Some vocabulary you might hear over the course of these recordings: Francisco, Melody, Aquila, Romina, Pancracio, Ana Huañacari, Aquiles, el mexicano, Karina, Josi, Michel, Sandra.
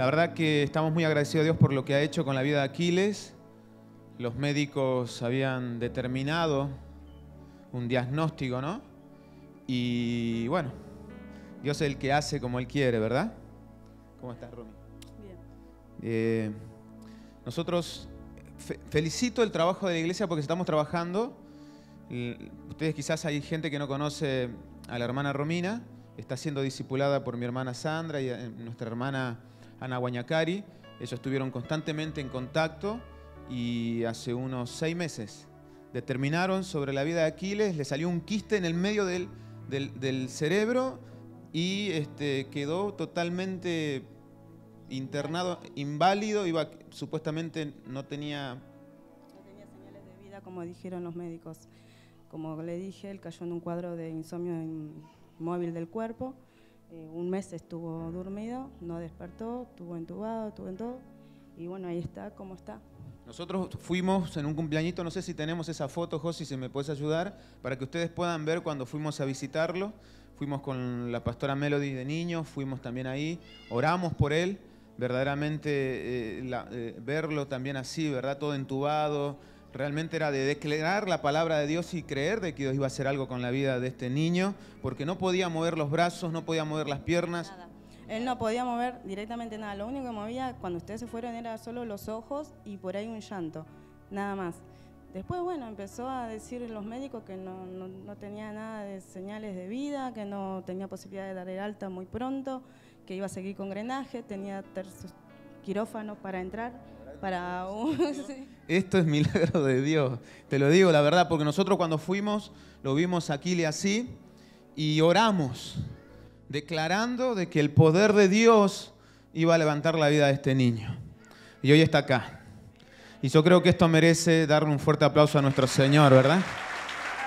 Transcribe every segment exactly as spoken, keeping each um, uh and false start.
La verdad que estamos muy agradecidos a Dios por lo que ha hecho con la vida de Aquiles. Los médicos habían determinado un diagnóstico, ¿no? Y bueno, Dios es el que hace como Él quiere, ¿verdad? ¿Cómo estás, Romy? Bien. Eh, nosotros fe felicito el trabajo de la iglesia porque estamos trabajando. Ustedes quizás hay gente que no conoce a la hermana Romina. Está siendo discipulada por mi hermana Sandra y nuestra hermana Ana Huañacari. Ellos estuvieron constantemente en contacto y hace unos seis meses determinaron sobre la vida de Aquiles. Le salió un quiste en el medio del, del, del cerebro y este, quedó totalmente internado, inválido. Iba, supuestamente no tenía... No tenía señales de vida, como dijeron los médicos. Como le dije, él cayó en un cuadro de insomnio en... móvil del cuerpo, eh, un mes estuvo dormido, no despertó, estuvo entubado, estuvo en todo, y bueno, ahí está, ¿cómo está? Nosotros fuimos en un cumpleañito, no sé si tenemos esa foto, Josi, si me puedes ayudar, para que ustedes puedan ver cuando fuimos a visitarlo, fuimos con la pastora Melody de niños, fuimos también ahí, oramos por él, verdaderamente eh, la, eh, verlo también así, ¿verdad? Todo entubado, realmente era de declarar la palabra de Dios y creer de que Dios iba a hacer algo con la vida de este niño, porque no podía mover los brazos, no podía mover las piernas. Nada. Él no podía mover directamente nada, lo único que movía cuando ustedes se fueron era solo los ojos y por ahí un llanto, nada más. Después, bueno, empezó a decir los médicos que no, no, no tenía nada de señales de vida, que no tenía posibilidad de dar el alta muy pronto, que iba a seguir con drenaje, tenía tercios quirófanos para entrar. Para un... Esto es milagro de Dios, te lo digo la verdad, porque nosotros cuando fuimos lo vimos a Aquiles así y oramos, declarando de que el poder de Dios iba a levantar la vida de este niño. Y hoy está acá. Y yo creo que esto merece darle un fuerte aplauso a nuestro Señor, ¿verdad?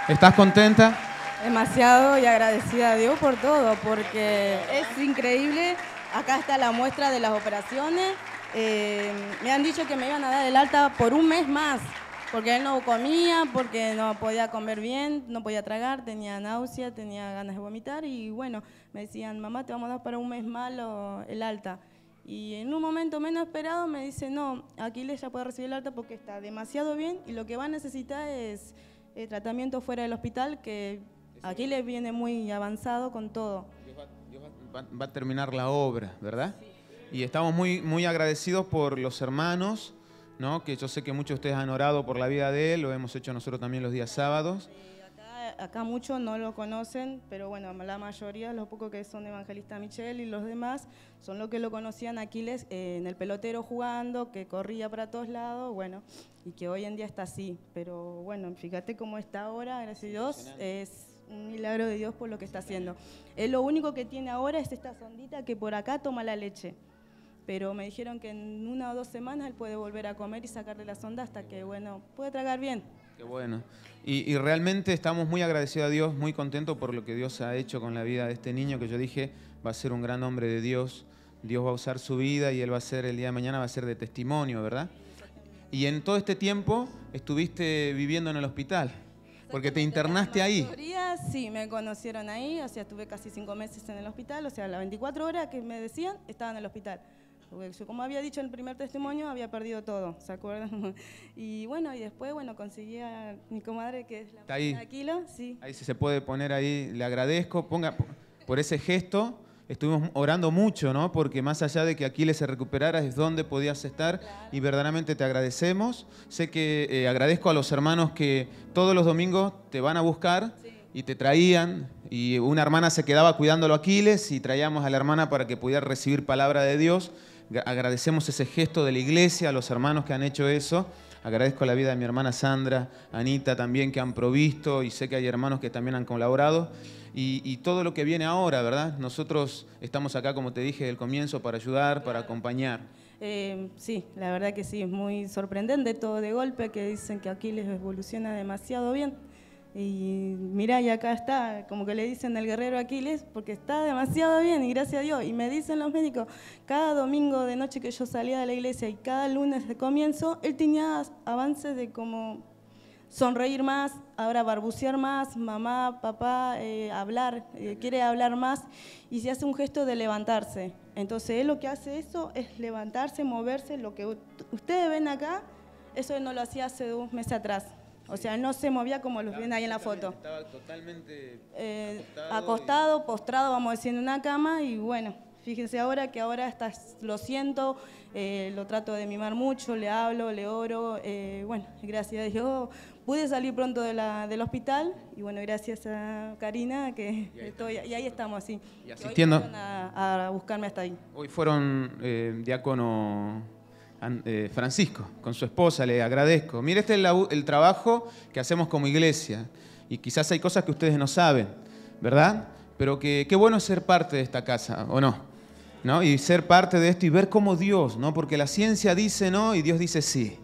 ¿Estás contenta? Demasiado, y agradecida a Dios por todo, porque es increíble. Acá está la muestra de las operaciones. Eh, me han dicho que me iban a dar el alta por un mes más, porque él no comía, porque no podía comer bien, no podía tragar, tenía náusea, tenía ganas de vomitar y bueno, me decían, mamá, te vamos a dar para un mes más el alta. Y en un momento menos esperado me dicen, no, Aquiles ya puede recibir el alta porque está demasiado bien y lo que va a necesitar es eh, tratamiento fuera del hospital, que Aquiles viene muy avanzado con todo. Dios va, Dios va, va a terminar la obra, ¿verdad? Sí. Y estamos muy, muy agradecidos por los hermanos, ¿no? Que yo sé que muchos de ustedes han orado por la vida de él, lo hemos hecho nosotros también los días sábados. Eh, acá, acá muchos no lo conocen, pero bueno, la mayoría, los pocos que son evangelistas Michel y los demás, son los que lo conocían Aquiles eh, en el pelotero jugando, que corría para todos lados, bueno, y que hoy en día está así. Pero bueno, fíjate cómo está ahora, gracias a Dios, es... un milagro de Dios por lo que está haciendo. Él lo único que tiene ahora es esta sondita que por acá toma la leche. Pero me dijeron que en una o dos semanas él puede volver a comer y sacarle la sonda hasta que, bueno, puede tragar bien. Qué bueno. Y, y realmente estamos muy agradecidos a Dios, muy contentos por lo que Dios ha hecho con la vida de este niño, que yo dije, va a ser un gran hombre de Dios. Dios va a usar su vida y él va a ser, el día de mañana va a ser de testimonio, ¿verdad? Y en todo este tiempo estuviste viviendo en el hospital. Porque te internaste ahí. Sí, me conocieron ahí, o sea, estuve casi cinco meses en el hospital, o sea, las veinticuatro horas que me decían, estaba en el hospital. Yo, como había dicho en el primer testimonio, había perdido todo, ¿se acuerdan? Y bueno, y después, bueno, conseguí a mi comadre, que es la de Aquila. Sí. Ahí sí se puede poner ahí, le agradezco, ponga por ese gesto. Estuvimos orando mucho, ¿no? Porque más allá de que Aquiles se recuperara es donde podías estar, claro. Y verdaderamente te agradecemos. Sé que eh, agradezco a los hermanos que todos los domingos te van a buscar, sí. Y te traían, y una hermana se quedaba cuidándolo a Aquiles y traíamos a la hermana para que pudiera recibir palabra de Dios. Agradecemos ese gesto de la iglesia, a los hermanos que han hecho eso. Agradezco la vida de mi hermana Sandra, Anita también, que han provisto, y sé que hay hermanos que también han colaborado. Y, y todo lo que viene ahora, ¿verdad? Nosotros estamos acá, como te dije, del comienzo, para ayudar, para acompañar. Eh, sí, la verdad que sí, es muy sorprendente todo de golpe, que dicen que Aquiles evoluciona demasiado bien. Y mirá, y acá está, como que le dicen el guerrero Aquiles, porque está demasiado bien, y gracias a Dios. Y me dicen los médicos, cada domingo de noche que yo salía de la iglesia y cada lunes de comienzo, él tenía avances de como sonreír más, ahora barbucear más, mamá, papá, eh, hablar, eh, quiere hablar más, y se hace un gesto de levantarse. Entonces él lo que hace eso es levantarse, moverse. Lo que ustedes ven acá, eso él no lo hacía hace dos meses atrás. O sea, no se movía como los ven ahí en la foto. Estaba totalmente eh, acostado, acostado y... postrado, vamos a decir, en una cama. Y bueno, fíjense ahora que ahora está, lo siento, eh, lo trato de mimar mucho, le hablo, le oro. Eh, bueno, gracias a Dios pude salir pronto de la, del hospital. Y bueno, gracias a Karina, que y ahí, estoy, y ahí estamos, sí. Y asistiendo. Hoy a, a buscarme hasta ahí. Hoy fueron eh, diácono... Francisco, con su esposa, le agradezco. Mire, este es el, el trabajo que hacemos como iglesia, y quizás hay cosas que ustedes no saben, ¿verdad? Pero que qué bueno es ser parte de esta casa, ¿o no? ¿No? Y ser parte de esto y ver cómo Dios, ¿no? Porque la ciencia dice no y Dios dice sí.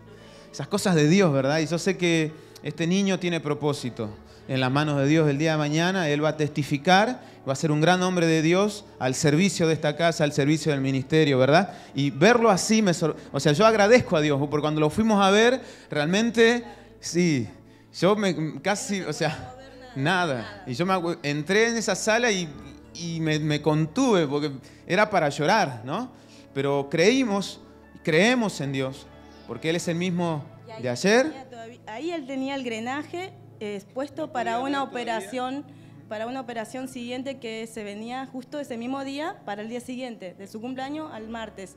Esas cosas de Dios, ¿verdad? Y yo sé que este niño tiene propósito. En las manos de Dios el día de mañana, él va a testificar, va a ser un gran hombre de Dios al servicio de esta casa, al servicio del ministerio, ¿verdad? Y verlo así, me sor... o sea, yo agradezco a Dios, porque cuando lo fuimos a ver, realmente, sí, yo me casi, o sea, nada. Y yo me entré en esa sala y, y me, me contuve, porque era para llorar, ¿no? Pero creímos, creemos en Dios, porque Él es el mismo de ayer. Ahí Él tenía el drenaje expuesto para una operación, para una operación siguiente que se venía justo ese mismo día para el día siguiente, de su cumpleaños al martes.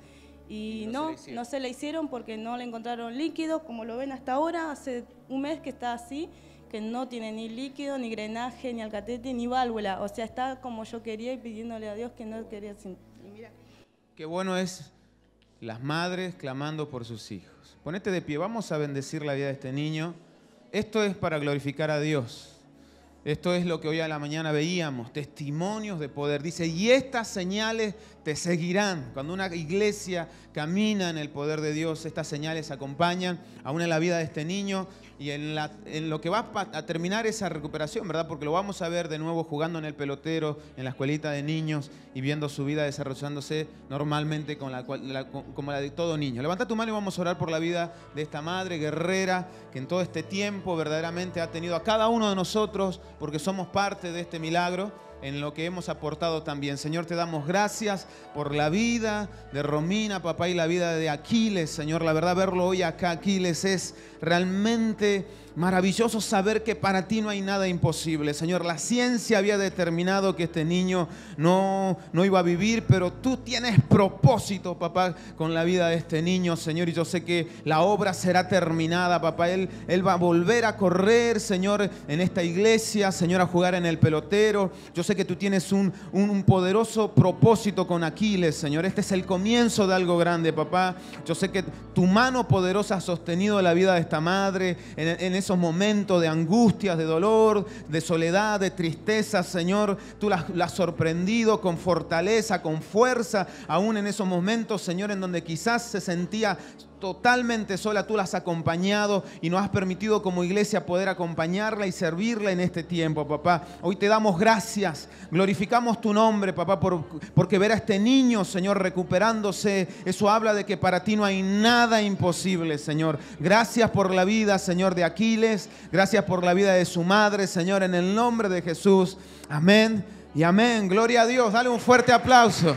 Y no, no se le hicieron porque no le encontraron líquido, como lo ven hasta ahora, hace un mes que está así, que no tiene ni líquido, ni drenaje, ni alcatéter, ni válvula. O sea, está como yo quería y pidiéndole a Dios que no quería. Y mira. Qué bueno es las madres clamando por sus hijos. Ponete de pie, vamos a bendecir la vida de este niño. Esto es para glorificar a Dios. Esto es lo que hoy a la mañana veíamos, testimonios de poder. Dice, y estas señales te seguirán. Cuando una iglesia camina en el poder de Dios, estas señales acompañan aún en la vida de este niño y en, la, en lo que va a terminar esa recuperación, ¿verdad? Porque lo vamos a ver de nuevo jugando en el pelotero, en la escuelita de niños y viendo su vida desarrollándose normalmente con la, la, como la de todo niño. Levanta tu mano y vamos a orar por la vida de esta madre guerrera que en todo este tiempo verdaderamente ha tenido a cada uno de nosotros, porque somos parte de este milagro en lo que hemos aportado también. Señor, te damos gracias por la vida de Romina, papá, y la vida de Aquiles, Señor. La verdad, verlo hoy acá, Aquiles, es realmente maravilloso saber que para ti no hay nada imposible. Señor, la ciencia había determinado que este niño no, no iba a vivir, pero tú tienes propósito, papá, con la vida de este niño, Señor. Y yo sé que la obra será terminada, papá. Él, él va a volver a correr, Señor, en esta iglesia, Señor, a jugar en el pelotero. Yo sé que tú tienes un, un, un poderoso propósito con Aquiles, Señor. Este es el comienzo de algo grande, papá. Yo sé que tu mano poderosa ha sostenido la vida de esta madre en, en esos momentos de angustias, de dolor, de soledad, de tristeza, Señor. Tú la has sorprendido con fortaleza, con fuerza, aún en esos momentos, Señor, en donde quizás se sentía totalmente sola, tú la has acompañado y nos has permitido como iglesia poder acompañarla y servirla en este tiempo, papá. Hoy te damos gracias, glorificamos tu nombre, papá, por, porque ver a este niño, Señor, recuperándose, eso habla de que para ti no hay nada imposible, Señor. Gracias por la vida, Señor, de Aquiles, gracias por la vida de su madre, Señor, en el nombre de Jesús. Amén y amén. Gloria a Dios, dale un fuerte aplauso.